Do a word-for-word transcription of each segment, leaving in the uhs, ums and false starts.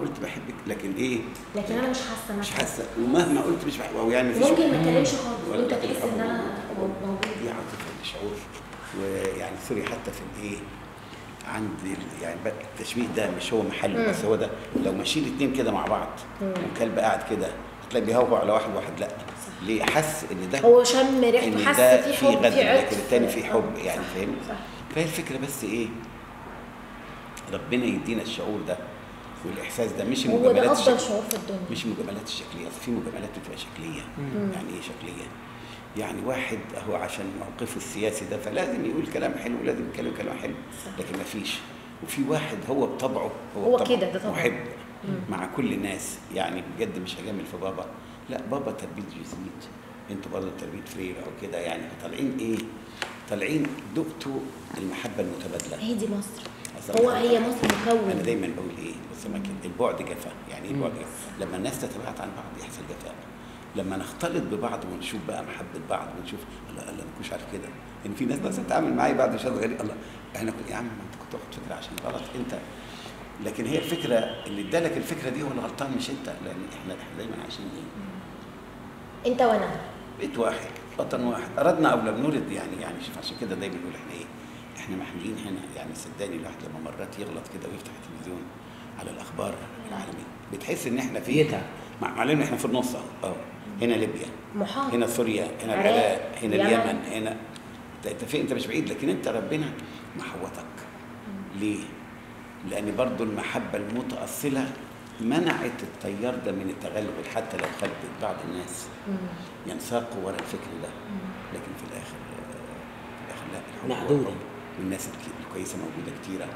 قلت بحبك لكن ايه؟ لكن انا مش حاسه مش حاسه ومهما قلت مش بحبك او يعني ممكن ما اتكلمش خالص وانت تحس ان انا موجود. دي عاطفه الشعور ويعني سوري حتى في الايه؟ عندي يعني التشبيه ده مش هو محله بس هو ده لو ماشيين الاثنين كده مع بعض والكلب قاعد كده هتلاقي بيهوهو على واحد واحد لا ليه حس ان ده هو شم ريحته حس في حب في غدر لكن الثاني في حب يعني فاهم؟ فهي الفكره بس ايه؟ ربنا يدينا الشعور ده والاحساس ده مش المجاملات هو ده افضل شعور في الدنيا مش المجاملات الشكليه في مجاملات بتبقى شكليه مم. يعني ايه شكليه؟ يعني واحد اهو عشان موقفه السياسي ده فلازم يقول كلام حلو لازم يتكلم كلام حلو لكن ما فيش وفي واحد هو بطبعه هو كده ده طبعا محب مع كل الناس يعني بجد مش هجامل في بابا لا بابا تربيه جزميت انتوا برضه تربيه فريره او كده يعني طالعين ايه؟ طالعين دقتوا المحبه المتبادله هي دي مصر هو هي مصر مكون انا دايما بقول ايه؟ بس البعد جفاء يعني ايه البعد جفاء؟ لما الناس تتباعد عن بعض يحصل جفاء لما نختلط ببعض ونشوف بقى محبه بعض ونشوف الله الله ما كنتش عارف كده ان في ناس مثلا تتعامل معايا بعد شهر غريب الله انا كنت يا عم انت كنت واخد فكره عشان غلط انت لكن هي الفكره اللي ادالك الفكره دي هو اللي غلطان مش انت لان احنا دايما عايشين ايه؟ انت وانا بيت واحد وطن واحد اردنا او لم نرد يعني يعني شوف عشان كده دايما نقول احنا ايه؟ احنا محملين هنا يعني صدقني الواحد لما مرات يغلط كده ويفتح التلفزيون على الاخبار العالميه بتحس ان احنا في يدها معلم احنا في النص اهو هنا ليبيا محاط هنا سوريا هنا العراق هنا اليمن هنا انت فين انت مش بعيد لكن انت ربنا محوطك ليه؟ لان برضه المحبه المتاصله منعت التيار ده من التغلغل حتى لو خلت بعض الناس ينساقوا ورا الفكر ده لكن في الاخر في الاخر لا الحب والناس الكويسه موجوده كتيره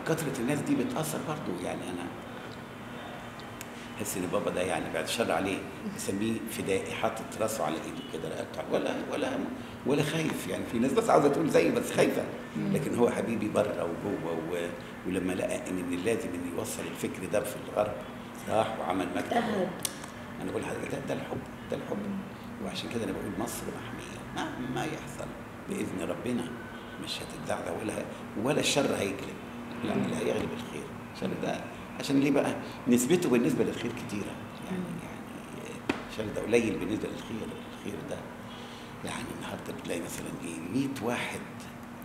وكثره الناس دي بتاثر برضه يعني انا حس ان بابا ده يعني بعد الشر عليه بسميه فدائي حاطط راسه على ايده كده ولا ولا ولا خايف يعني في ناس بس عاوزه تقول زي بس خايفه لكن هو حبيبي بره وجوه ولما لقى ان من اللازم ان يوصل الفكر ده في الغرب راح وعمل مكتب انا بقول لحضرتك ده ده الحب ده الحب وعشان كده انا بقول مصر محميه مهما يحصل باذن ربنا مش هتتدعى ولا ولا الشر هيجلب لا اللي هيغلب الخير الشر ده عشان ليه بقى نسبته بالنسبه للخير كتيره يعني يعني الشر ده قليل بالنسبه للخير الخير ده يعني النهارده بتلاقي مثلا ايه مية واحد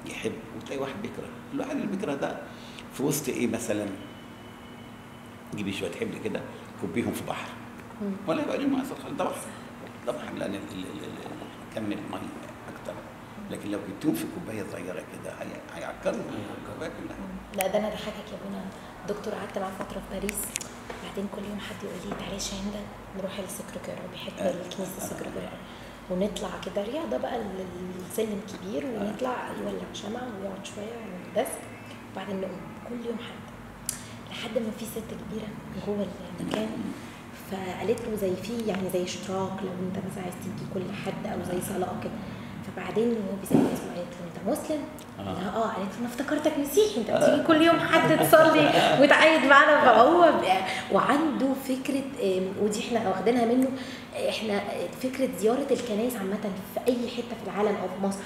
يحب وتلاقي واحد بيكره الواحد اللي بيكره ده في وسط ايه مثلا جيبي شويه حبل كده كبيهم في بحر ولا يبقى لهم اثر خالص طبعا طبعا لان كم الميه اكتر لكن لو جبتهم في كوبايه صغيره كده هيعكروا الكوبايه كلها لا ده انا ضحكك يا بنا دكتور قعدت معاه فتره في باريس بعدين كل يوم حد يقول لي تعالي شاهندة نروح للسكرتيره بيحب آه. الكنيسه آه. السكرتيره ونطلع كده رياضه بقى السلم كبير ونطلع آه. يولع شمعه ويقعد شويه على الديسك وبعدين نقوم كل يوم حد لحد ما في ست كبيره جوه المكان فقالت له زي في يعني زي اشتراك لو انت مثلا عايز تدي كل حد او زي صلاه كده بعدين وهو بيسألني اسمه قالت له انت مسلم؟ اه اه قالت له انا افتكرتك مسيحي انت بتيجي كل يوم حد تصلي وتعايد معانا فهو وعنده فكره ودي احنا واخدينها منه احنا فكره زياره الكنائس عامه في اي حته في العالم او في مصر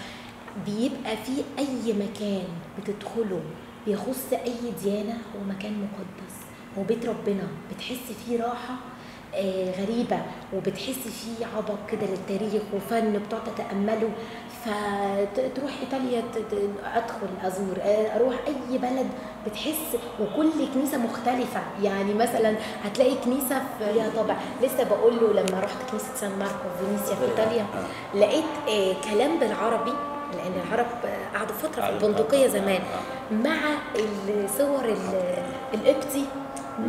بيبقى في اي مكان بتدخله بيخص اي ديانه هو مكان مقدس هو بيت ربنا بتحس فيه راحه غريبة وبتحسي فيه عبق كده للتاريخ وفن بتقعد تتأمله فتروح ايطاليا ادخل ازور اروح اي بلد بتحس وكل كنيسه مختلفه يعني مثلا هتلاقي كنيسه فيها طابع لسه بقول له لما رحت كنيسه سان ماركو في فينيسيا في ايطاليا لقيت كلام بالعربي لان العرب قعدوا فتره في البندقيه زمان مع الصور القبطي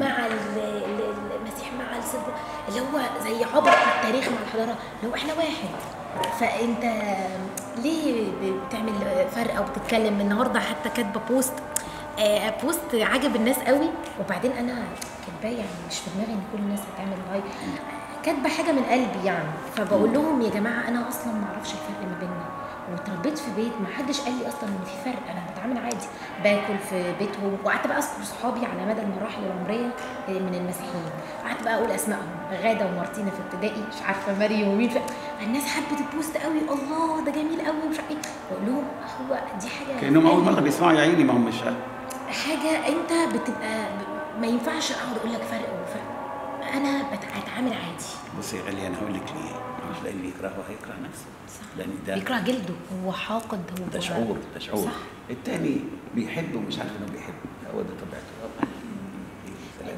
مع المسيح مع السبوع اللي هو زي عبق التاريخ مع الحضاره اللي هو احنا واحد فانت ليه بتعمل فرق او بتتكلم النهارده حتى كاتبه بوست آه بوست عجب الناس قوي وبعدين انا كاتباه يعني مش في دماغي ان كل الناس هتعمل لايك كاتبه حاجه من قلبي يعني فبقول لهم يا جماعه انا اصلا ما اعرفش الفرق ما بيننا واتربيت في بيت ما حدش قال لي اصلا ان في فرق انا بتعامل عادي باكل في بيتهم وقعدت بقى اذكر صحابي على مدى المراحل العمريه من المسيحيين قعدت بقى اقول اسمائهم غاده ومارتينا في ابتدائي مش عارفه مريم ومين الناس حبت البوست قوي الله ده جميل قوي ومش عارف ايه بقول لهم هو دي حاجه كانهم اول مره بيسمعوا يا عيني ما هم مش حاجه انت بتبقى ما ينفعش اقعد اقول لك فرق وفرق، انا بتعامل عادي. بصي يا غاليه انا هقول لك ليه، مش لان يكرهه هيكره نفسه، لان ده بيكره جلده، هو حاقد، هو ده شعور، ده شعور. التاني بيحبه ومش عارف انه بيحبه، هو ده طبيعته.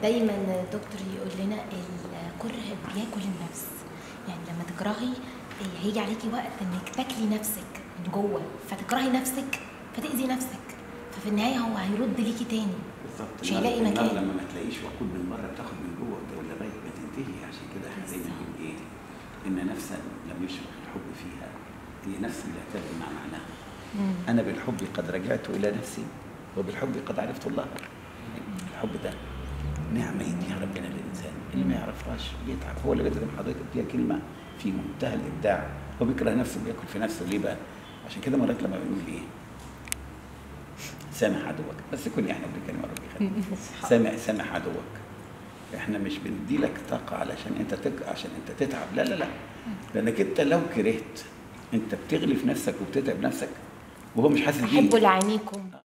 دايما الدكتور يقول لنا الكره بياكل النفس، يعني لما تكرهي هيجي عليكي وقت انك تاكلي نفسك من جوه، فتكرهي نفسك فتاذي نفسك، ففي النهايه هو هيرد ليكي تاني. بالظبط، مش هيلاقي مكان. لما ما تلاقيش وقود بالمره بتاخد من جوه ولا بايت ما تنتهي. عشان كده احنا دايما بنقول ايه؟ ان نفسا لما يشرح الحب فيها هي نفس اللي هتبقى مع معناها. انا بالحب قد رجعت الى نفسي وبالحب قد عرفت الله. الحب ده نعمه يديها ربنا للانسان، اللي ما يعرفهاش بيتعب. هو اللي بيتعب حضرتك فيها كلمه في منتهى الابداع، هو بيكره نفسه بياكل في نفسه. ليه بقى؟ عشان كده مرات لما بنقول ايه؟ سامح عدوك، بس كل احنا بنتكلم ربي سامح سامح عدوك. احنا مش بنديلك طاقه علشان انت تك... عشان انت تتعب، لا لا لا، لانك انت لو كرهت انت بتغلي في نفسك وبتتعب نفسك وهو مش حاسس بيك. احبوا لعينيكم.